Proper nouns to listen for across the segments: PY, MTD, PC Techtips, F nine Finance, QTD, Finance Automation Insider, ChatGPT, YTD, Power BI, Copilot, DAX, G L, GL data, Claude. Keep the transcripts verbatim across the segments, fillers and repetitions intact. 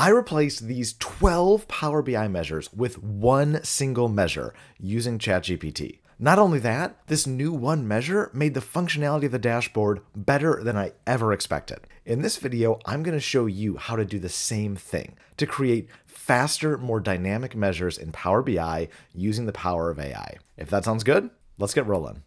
I replaced these twelve Power B I measures with one single measure using ChatGPT. Not only that, this new one measure made the functionality of the dashboard better than I ever expected. In this video, I'm going to show you how to do the same thing to create faster, more dynamic measures in Power B I using the power of A I. If that sounds good, let's get rolling.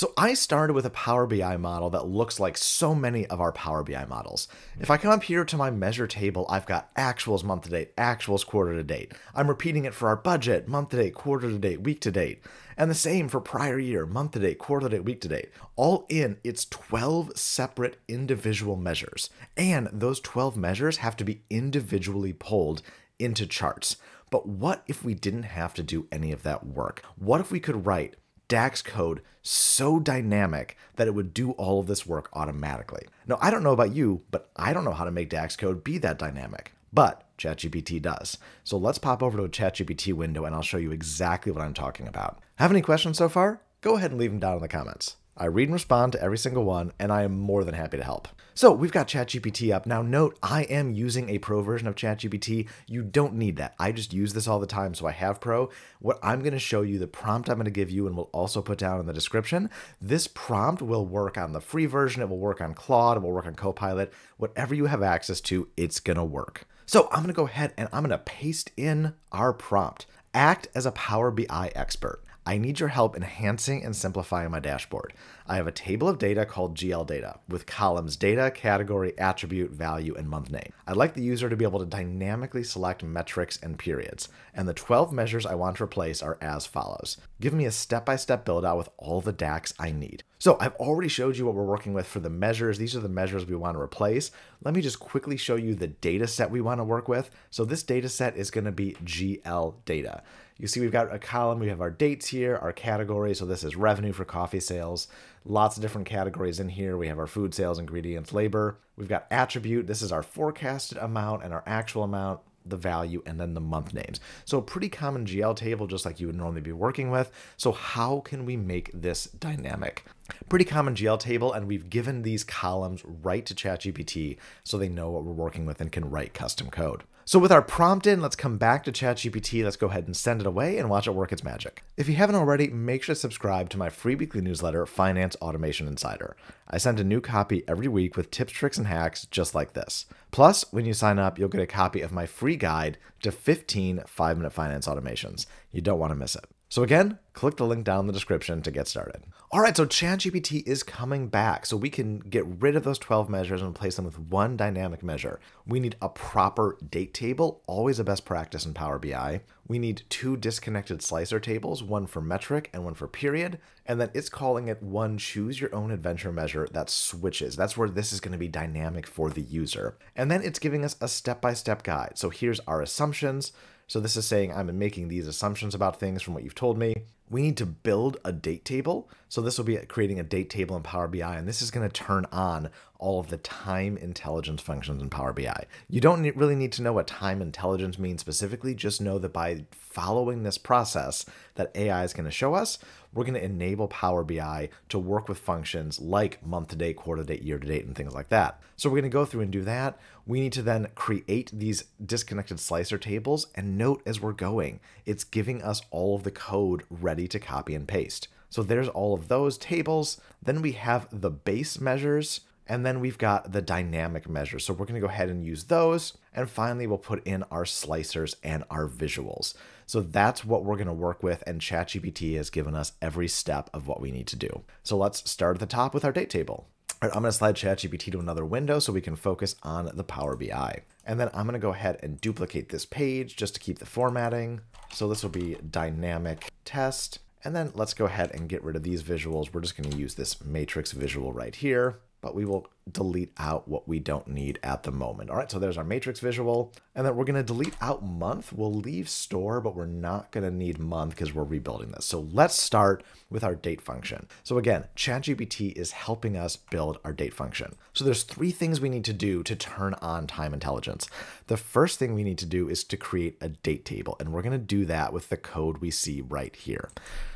So I started with a Power B I model that looks like so many of our Power B I models. If I come up here to my measure table, I've got actuals month to date, actuals quarter to date. I'm repeating it for our budget, month to date, quarter to date, week to date. And the same for prior year, month to date, quarter to date, week to date. All in, it's twelve separate individual measures. And those twelve measures have to be individually pulled into charts. But what if we didn't have to do any of that work? What if we could write DAX code so dynamic that it would do all of this work automatically? Now, I don't know about you, but I don't know how to make DAX code be that dynamic, but ChatGPT does. So let's pop over to a ChatGPT window and I'll show you exactly what I'm talking about. Have any questions so far? Go ahead and leave them down in the comments. I read and respond to every single one, and I am more than happy to help. So we've got ChatGPT up. Now note, I am using a pro version of ChatGPT. You don't need that. I just use this all the time, so I have pro. What I'm gonna show you, the prompt I'm gonna give you, and we'll also put down in the description, this prompt will work on the free version, it will work on Claude, it will work on Copilot, whatever you have access to, it's gonna work. So I'm gonna go ahead and I'm gonna paste in our prompt. Act as a Power B I expert. I need your help enhancing and simplifying my dashboard. I have a table of data called G L data with columns data, category, attribute, value, and month name. I'd like the user to be able to dynamically select metrics and periods. And the twelve measures I want to replace are as follows. Give me a step-by-step build out with all the DAX I need. So I've already showed you what we're working with for the measures. These are the measures we want to replace. Let me just quickly show you the data set we want to work with. So this data set is going to be G L data. You see we've got a column, we have our dates here, our categories, so this is revenue for coffee sales, lots of different categories in here. We have our food sales, ingredients, labor. We've got attribute, this is our forecasted amount and our actual amount, the value, and then the month names. So a pretty common G L table, just like you would normally be working with. So how can we make this dynamic? Pretty common G L table, and we've given these columns right to ChatGPT so they know what we're working with and can write custom code. So with our prompt in, let's come back to ChatGPT, let's go ahead and send it away and watch it work its magic. If you haven't already, make sure to subscribe to my free weekly newsletter, Finance Automation Insider. I send a new copy every week with tips, tricks, and hacks just like this. Plus, when you sign up, you'll get a copy of my free guide to fifteen five-minute finance automations. You don't want to miss it. So again, click the link down in the description to get started. All right, so ChatGPT is coming back, so we can get rid of those twelve measures and replace them with one dynamic measure. We need a proper date table, always a best practice in Power B I. We need two disconnected slicer tables, one for metric and one for period, and then it's calling it one choose your own adventure measure that switches. That's where this is going to be dynamic for the user. And then it's giving us a step-by-step guide. So here's our assumptions. So this is saying I'm making these assumptions about things from what you've told me. We need to build a date table. So this will be creating a date table in Power B I, and this is going to turn on all of the time intelligence functions in Power B I. You don't really need to know what time intelligence means specifically, just know that by following this process that A I is going to show us, we're going to enable Power B I to work with functions like month to date, quarter to date, year to date, and things like that. So we're going to go through and do that. We need to then create these disconnected slicer tables, and note as we're going, it's giving us all of the code ready to copy and paste. So there's all of those tables. Then we have the base measures, and then we've got the dynamic measures. So we're going to go ahead and use those. And finally, we'll put in our slicers and our visuals. So that's what we're going to work with. And ChatGPT has given us every step of what we need to do. So let's start at the top with our date table. All right, I'm going to slide ChatGPT to another window so we can focus on the Power B I. And then I'm going to go ahead and duplicate this page just to keep the formatting. So this will be dynamic test. And then let's go ahead and get rid of these visuals. We're just going to use this matrix visual right here, but we will delete out what we don't need at the moment. All right, so there's our matrix visual. And then we're going to delete out month. We'll leave store, but we're not going to need month because we're rebuilding this. So let's start with our date function. So again, ChatGPT is helping us build our date function. So there's three things we need to do to turn on time intelligence. The first thing we need to do is to create a date table, and we're going to do that with the code we see right here.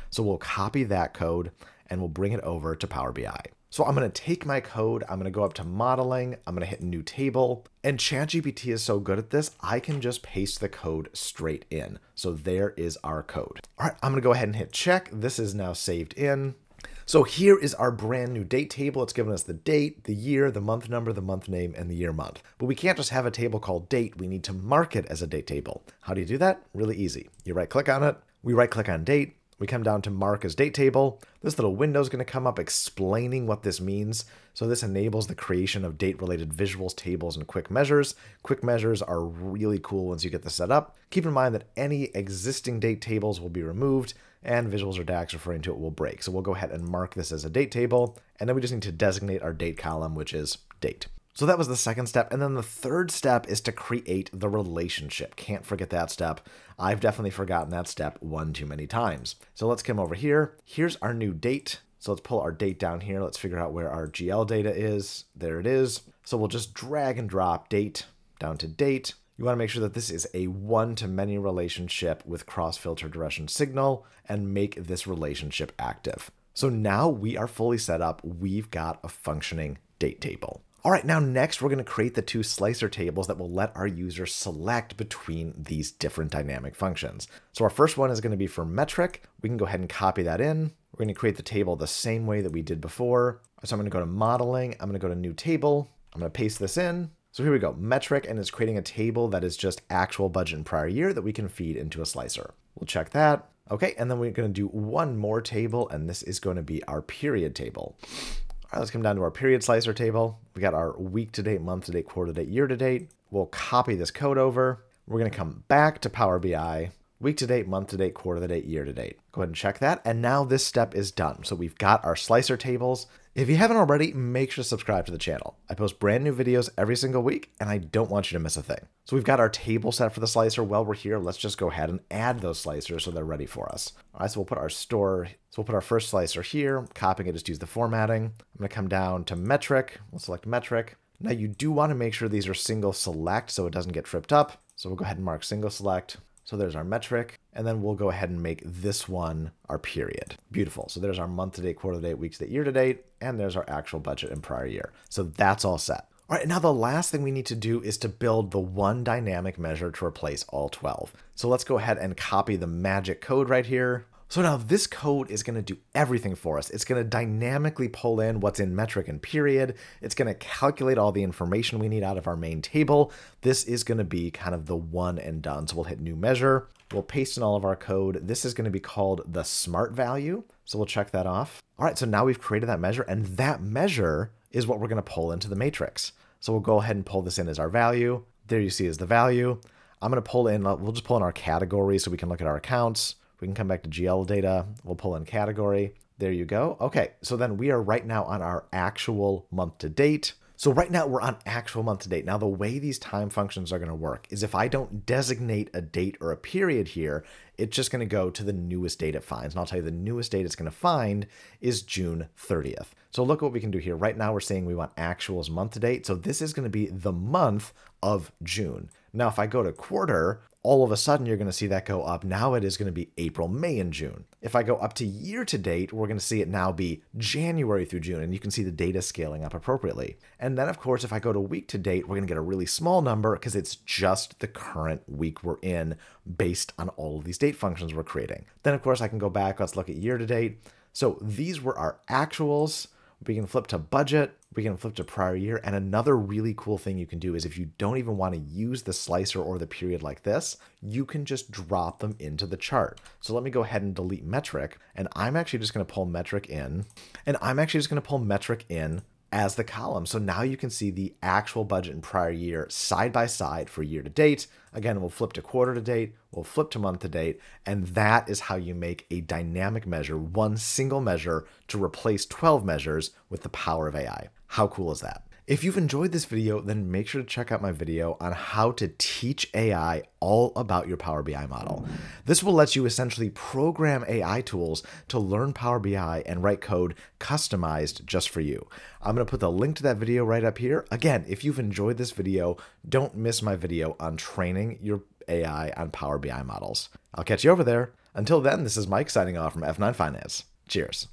So we'll copy that code, and we'll bring it over to Power B I. So I'm going to take my code, I'm going to go up to modeling, I'm going to hit new table, and ChatGPT is so good at this, I can just paste the code straight in. So there is our code. All right, I'm going to go ahead and hit check. This is now saved in. So here is our brand new date table. It's given us the date, the year, the month number, the month name, and the year month. But we can't just have a table called date. We need to mark it as a date table. How do you do that? Really easy. You right click on it. We right click on date. We come down to mark as date table. This little window is going to come up explaining what this means. So this enables the creation of date related visuals, tables, and quick measures. Quick measures are really cool once you get this set up. Keep in mind that any existing date tables will be removed and visuals or DAX referring to it will break. So we'll go ahead and mark this as a date table. And then we just need to designate our date column, which is date. So that was the second step. And then the third step is to create the relationship. Can't forget that step. I've definitely forgotten that step one too many times. So let's come over here. Here's our new date. So let's pull our date down here. Let's figure out where our G L data is. There it is. So we'll just drag and drop date down to date. You want to make sure that this is a one-to-many relationship with cross-filter duration signal and make this relationship active. So now we are fully set up. We've got a functioning date table. All right, now next we're going to create the two slicer tables that will let our user select between these different dynamic functions. So our first one is going to be for metric. We can go ahead and copy that in. We're going to create the table the same way that we did before. So I'm going to go to modeling. I'm going to go to new table. I'm going to paste this in. So here we go, metric, and it's creating a table that is just actual budget in prior year that we can feed into a slicer. We'll check that. Okay, and then we're gonna do one more table, and this is gonna be our period table. All right, let's come down to our period slicer table. We got our week to date, month to date, quarter to date, year to date. We'll copy this code over. We're gonna come back to Power B I, week to date, month to date, quarter to date, year to date. Go ahead and check that, and now this step is done. So we've got our slicer tables. If you haven't already, make sure to subscribe to the channel. I post brand new videos every single week, and I don't want you to miss a thing. So we've got our table set for the slicer. While we're here, let's just go ahead and add those slicers so they're ready for us. All right, so we'll put our store, so we'll put our first slicer here, copying it, just use the formatting. I'm gonna come down to metric, we'll select metric. Now you do wanna make sure these are single select so it doesn't get tripped up. So we'll go ahead and mark single select. So there's our metric, and then we'll go ahead and make this one our period. Beautiful. So there's our month to date, quarter to date, week to date, year to date, and there's our actual budget in prior year. So that's all set. All right, now the last thing we need to do is to build the one dynamic measure to replace all twelve. So let's go ahead and copy the magic code right here. So now this code is going to do everything for us. It's going to dynamically pull in what's in metric and period. It's going to calculate all the information we need out of our main table. This is going to be kind of the one and done. So we'll hit new measure. We'll paste in all of our code. This is going to be called the smart value. So we'll check that off. All right, so now we've created that measure, and that measure is what we're going to pull into the matrix. So we'll go ahead and pull this in as our value. There you see is the value. I'm going to pull in, we'll just pull in our category so we can look at our accounts. We can come back to G L data. We'll pull in category. There you go. Okay. So then we are right now on our actual month to date. So right now we're on actual month to date. Now the way these time functions are going to work is if I don't designate a date or a period here, it's just going to go to the newest date it finds. And I'll tell you the newest date it's going to find is June thirtieth. So look what we can do here. Right now we're saying we want actuals month to date. So this is going to be the month of June. Now, if I go to quarter, all of a sudden you're going to see that go up. Now it is going to be April, May, and June. If I go up to year to date, we're going to see it now be January through June, and you can see the data scaling up appropriately. And then, of course, if I go to week to date, we're going to get a really small number because it's just the current week we're in based on all of these date functions we're creating. Then, of course, I can go back. Let's look at year to date. So these were our actuals. We can flip to budget, we can flip to prior year, and another really cool thing you can do is if you don't even want to use the slicer or the period like this, you can just drop them into the chart. So let me go ahead and delete metric, and I'm actually just going to pull metric in, and I'm actually just going to pull metric in as the column. So now you can see the actual budget in prior year side by side for year to date. Again, we'll flip to quarter to date, we'll flip to month to date, and that is how you make a dynamic measure, one single measure to replace twelve measures with the power of A I. How cool is that? If you've enjoyed this video, then make sure to check out my video on how to teach A I all about your Power B I model. This will let you essentially program A I tools to learn Power B I and write code customized just for you. I'm going to put the link to that video right up here. Again, if you've enjoyed this video, don't miss my video on training your A I on Power B I models. I'll catch you over there. Until then, this is Mike signing off from F nine Finance. Cheers.